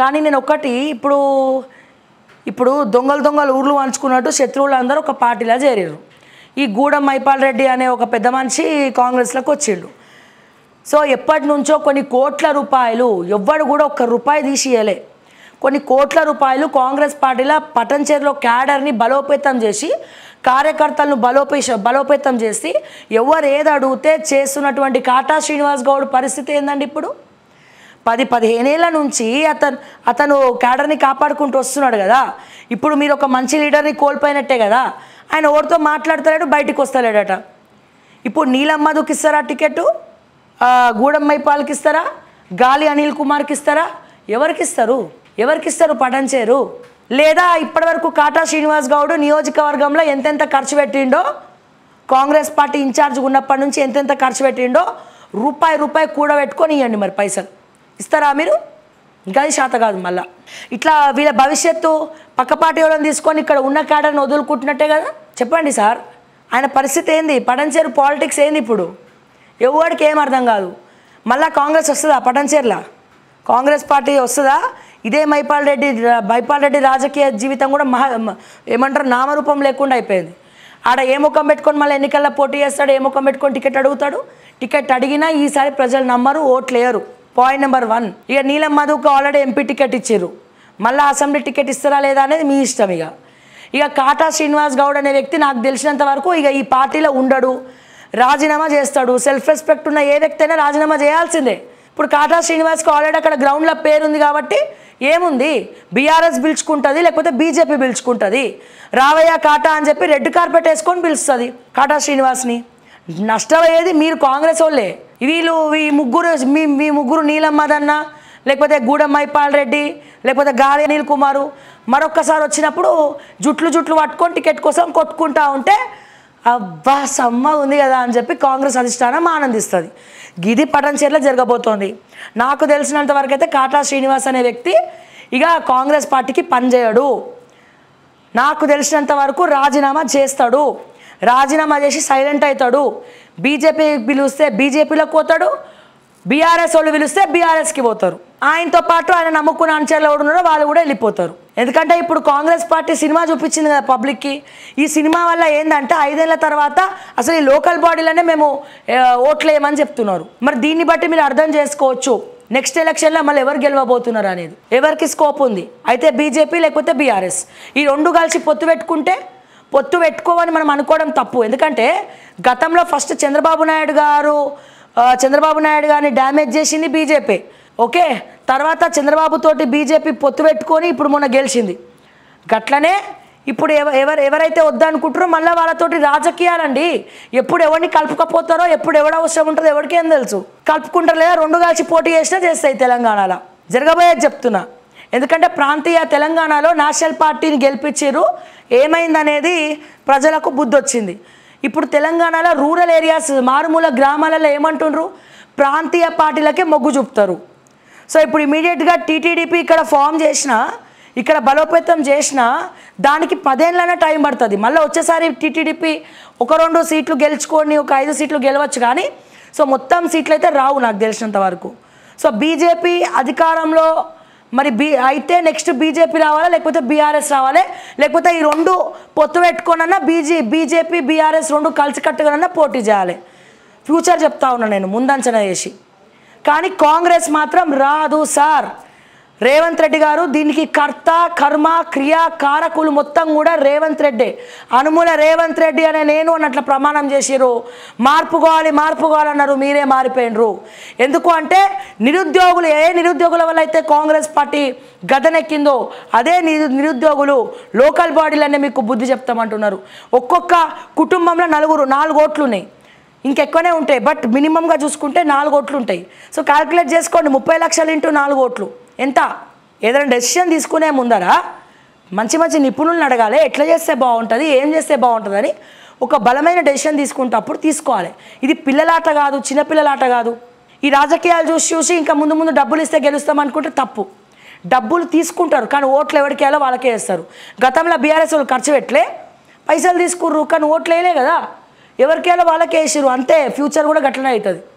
కానీ నేను ఒకటి ఇప్పుడు ఇప్పుడు దొంగలు దొంగలు ఊర్లు వంచుకున్నట్టు శత్రువులందరూ ఒక పార్టీలా చేరారు. ఈ గూడెం మైపాల్ రెడ్డి అనే ఒక పెద్ద మనిషి కాంగ్రెస్లోకి వచ్చిండు. సో ఎప్పటి నుంచో కొన్ని కోట్ల రూపాయలు ఎవ్వడు కూడా ఒక్క రూపాయి తీసియలే, కొన్ని కోట్ల రూపాయలు కాంగ్రెస్ పార్టీలో పటంచేరులో క్యాడర్ని బలోపేతం చేసి కార్యకర్తలను బలోపేతం చేసి ఎవరు ఏది అడిగితే చేస్తున్నటువంటి కాటా శ్రీనివాస్ గౌడ్ పరిస్థితి ఏందండి ఇప్పుడు? 10-15 ఏళ్ళ నుంచి అతను క్యాడర్ని కాపాడుకుంటూ వస్తున్నాడు కదా. ఇప్పుడు మీరు ఒక మంచి లీడర్ని కోల్పోయినట్టే కదా. ఆయన ఓడితో మాట్లాడతలేడు, బయటకు వస్తలేడట. ఇప్పుడు నీలమ్మధుకి ఇస్తారా టికెట్? గూడెం మైపాల్కి ఇస్తారా? గాలి అనిల్ కుమార్కి ఇస్తారా? ఎవరికిస్తారు పటంచేరు? లేదా ఇప్పటివరకు కాటా శ్రీనివాస్ గౌడ్ నియోజకవర్గంలో ఎంతెంత ఖర్చు పెట్టిండో, కాంగ్రెస్ పార్టీ ఇన్ఛార్జ్ ఉన్నప్పటి నుంచి ఎంతెంత ఖర్చు పెట్టిండో రూపాయి రూపాయి కూడబెట్టుకొని ఇవ్వండి, మరి పైసలు ఇస్తారా మీరు? గది శాత కాదు. మళ్ళా ఇట్లా వీళ్ళ భవిష్యత్తు పక్కపాటి వాళ్ళని తీసుకొని ఇక్కడ ఉన్న క్యాడర్ని వదులుకుంటున్నట్టే కదా. చెప్పండి సార్, ఆయన పరిస్థితి ఏంది? పటంచేరు పాలిటిక్స్ ఏంది ఇప్పుడు? ఎవరికి ఏం అర్థం కాదు. మళ్ళీ కాంగ్రెస్ వస్తుందా పటంచేరులా? కాంగ్రెస్ పార్టీ వస్తుందా? ఇదే మైపాల్ రెడ్డి రాజకీయ జీవితం కూడా ఏమంటారు నామరూపం లేకుండా అయిపోయింది. ఆడ ఏ ముఖం పెట్టుకొని మళ్ళీ ఎన్నికల్లో పోటీ చేస్తాడు, ఏ ముఖం పెట్టుకొని టికెట్ అడుగుతాడు? టికెట్ అడిగినా ఈసారి ప్రజలు నమ్మరు, ఓట్లేయరు. Point number 1. ఇక నీలం మధుకు ఆల్రెడీ ఎంపీ టికెట్ ఇచ్చారు, మళ్ళీ అసెంబ్లీ టికెట్ ఇస్తారా లేదా అనేది మీ ఇష్టం. ఇక కాటా శ్రీనివాస్ గౌడ్ అనే వ్యక్తి నాకు తెలిసినంత వరకు ఇక ఈ పార్టీలో ఉండడు, రాజీనామా చేస్తాడు. సెల్ఫ్ రెస్పెక్ట్ ఉన్న ఏ వ్యక్తి అయినా రాజీనామా చేయాల్సిందే. ఇప్పుడు కాటా శ్రీనివాస్కి ఆల్రెడీ అక్కడ గ్రౌండ్లో పేరుంది కాబట్టి ఏముంది, బీఆర్ఎస్ పిలుచుకుంటుంది, లేకపోతే బీజేపీ పిలుచుకుంటుంది. రావయ్య కాటా అని చెప్పి రెడ్ కార్పెట్ వేసుకొని పిలుస్తుంది కాటా శ్రీనివాస్ని. నష్టమయ్యేది మీరు కాంగ్రెస్ వాళ్ళే. వీళ్ళు మీ ముగ్గురు నీలమ్మదన్న, లేకపోతే గూడెం మైపాల్ రెడ్డి, లేకపోతే గాలి అనిల్ కుమారు మరొక్కసారి వచ్చినప్పుడు జుట్లు పట్టుకొని టికెట్ కోసం కొట్టుకుంటా ఉంటే అబ్బా సమ్మ ఉంది కదా అని చెప్పి కాంగ్రెస్ అధిష్టానం ఆనందిస్తుంది. గిది పటంచేరులో జరగబోతోంది. నాకు తెలిసినంత వరకు అయితే కాటా శ్రీనివాస్ అనే వ్యక్తి ఇక కాంగ్రెస్ పార్టీకి పనిచేయడు. నాకు తెలిసినంత వరకు రాజీనామా చేస్తాడు. రాజీనామా చేసి సైలెంట్ అవుతాడు. బీజేపీ పిలిస్తే బీజేపీలోకి పోతాడు, బీఆర్ఎస్ వాళ్ళు పిలిస్తే బీఆర్ఎస్కి పోతారు. ఆయనతో పాటు ఆయన నమ్ముకున్న అనుచరులు ఎవరున్నారో వాళ్ళు కూడా వెళ్ళిపోతారు. ఎందుకంటే ఇప్పుడు కాంగ్రెస్ పార్టీ సినిమా చూపించింది కదా పబ్లిక్కి. ఈ సినిమా వల్ల ఏంటంటే 5 ఏళ్ల తర్వాత అసలు ఈ లోకల్ బాడీలోనే మేము ఓట్లు వేయమని చెప్తున్నారు. మరి దీన్ని బట్టి మీరు అర్థం చేసుకోవచ్చు నెక్స్ట్ ఎలక్షన్లో మళ్ళీ ఎవరు గెలవబోతున్నారు అనేది, ఎవరికి స్కోప్ ఉంది. అయితే బీజేపీ లేకపోతే బీఆర్ఎస్ ఈ రెండు కలిసి పొత్తు పెట్టుకోవని మనం అనుకోవడం తప్పు. ఎందుకంటే గతంలో ఫస్ట్ చంద్రబాబు నాయుడు గారిని డ్యామేజ్ చేసింది బీజేపీ. ఓకే, తర్వాత చంద్రబాబుతోటి బీజేపీ పొత్తు పెట్టుకొని ఇప్పుడు మొన్న గెలిచింది. గట్లనే ఇప్పుడు ఎవరైతే వద్దనుకుంటారో మళ్ళీ వాళ్ళతోటి రాజకీయాలండి. ఎప్పుడు ఎవరిని కలుపుకపోతారో, ఎప్పుడు ఎవడ అవసరం ఉంటుందో ఎవరికేం తెలుసు. కలుపుకుంటారు లేదా రెండు కలిసి పోటీ చేసినా చేస్తాయి. తెలంగాణలో జరగబోయేది చెప్తున్నా. ఎందుకంటే ప్రాంతీయ తెలంగాణలో నేషనల్ పార్టీని గెలిపించారు, ఏమైందనేది ప్రజలకు బుద్ధి వచ్చింది. ఇప్పుడు తెలంగాణలో రూరల్ ఏరియాస్, మారుమూల గ్రామాలలో ఏమంటుండ్రు, ప్రాంతీయ పార్టీలకే మొగ్గు చూపుతారు. సో ఇప్పుడు ఇమీడియట్గా టీటీడీపీ ఇక్కడ ఫామ్ చేసినా, ఇక్కడ బలోపేతం చేసినా దానికి 10 ఏళ్ళైనా టైం పడుతుంది. మళ్ళీ వచ్చేసారి టీటీడీపీ 1-2 సీట్లు గెలుచుకొని 5 సీట్లు గెలవచ్చు, కానీ సో మొత్తం సీట్లు అయితే రావు నాకు తెలిసినంత వరకు. సో బీజేపీ అధికారంలో మరి అయితే నెక్స్ట్ బీజేపీ రావాలా, లేకపోతే బీఆర్ఎస్ రావాలి, లేకపోతే ఈ రెండు పొత్తు పెట్టుకోనన్నా బీజేపీ బీఆర్ఎస్ రెండు కలిసికట్టుగానన్నా పోటీ చేయాలి. ఫ్యూచర్ చెప్తా ఉన్నా నేను ముందంచనా చేసి. కానీ కాంగ్రెస్ మాత్రం రాదు సార్. రేవంత్ రెడ్డి గారు దీనికి కర్త, కర్మ, క్రియా, కారకులు మొత్తం కూడా రేవంత్ రెడ్డి. అనుమూల రేవంత్ రెడ్డి అనే నేను అన్నట్ల ప్రమాణం చేసిరు. మార్పు కావాలన్నారు, మీరే మారిపోయినరు. ఎందుకు అంటే నిరుద్యోగులు, ఏ నిరుద్యోగుల వల్ల అయితే కాంగ్రెస్ పార్టీ గదనెక్కిందో అదే నిరుద్యోగులు లోకల్ బాడీలనే మీకు బుద్ధి చెప్తామంటున్నారు. ఒక్కొక్క కుటుంబంలో 4 ఓట్లు ఉన్నాయి, ఇంకెక్కువనే ఉంటాయి, బట్ మినిమంగా చూసుకుంటే 4 ఓట్లు ఉంటాయి. సో క్యాల్కులేట్ చేసుకోండి, 30 లక్షలు x 4 ఓట్లు ఎంత? ఏదైనా డెసిషన్ తీసుకునే ముందర మంచి మంచి నిపుణులను అడగాలి, ఎట్లా చేస్తే బాగుంటుంది, ఏం చేస్తే బాగుంటుందని ఒక బలమైన డెసిషన్ తీసుకునేటప్పుడు తీసుకోవాలి. ఇది పిల్లలాట కాదు, చిన్నపిల్లలాట కాదు. ఈ రాజకీయాలు చూసి ఇంకా ముందు డబ్బులు ఇస్తే గెలుస్తామనుకుంటే తప్పు. డబ్బులు తీసుకుంటారు కానీ ఓట్లు ఎవరికి వేయాలో వాళ్ళకే వేస్తారు. గతంలో బీఆర్ఎస్ వాళ్ళు ఖర్చు పెట్టలే, పైసలు తీసుకుర్రు, కానీ ఓట్లు వేయలే కదా. ఎవరికేలా వాళ్ళకే వేసారు అంతే. ఫ్యూచర్ కూడా గట్లనే అవుతుంది.